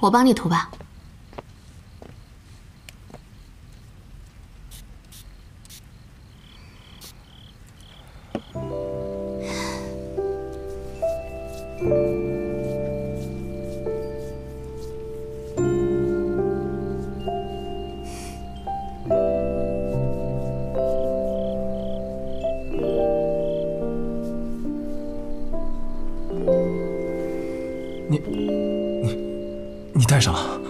我帮你涂吧。你戴上了，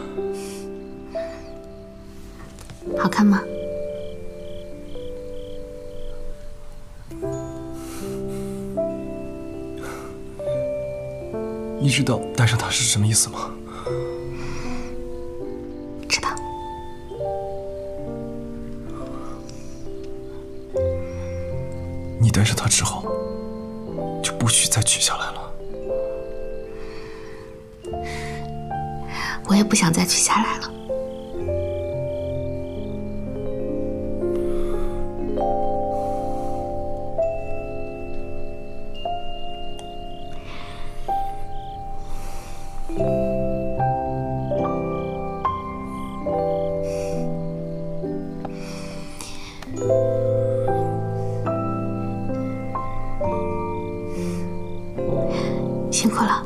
好看吗？你知道戴上它是什么意思吗？知道。你戴上它之后，就不许再取下来了。 我也不想再取下来了。辛苦了。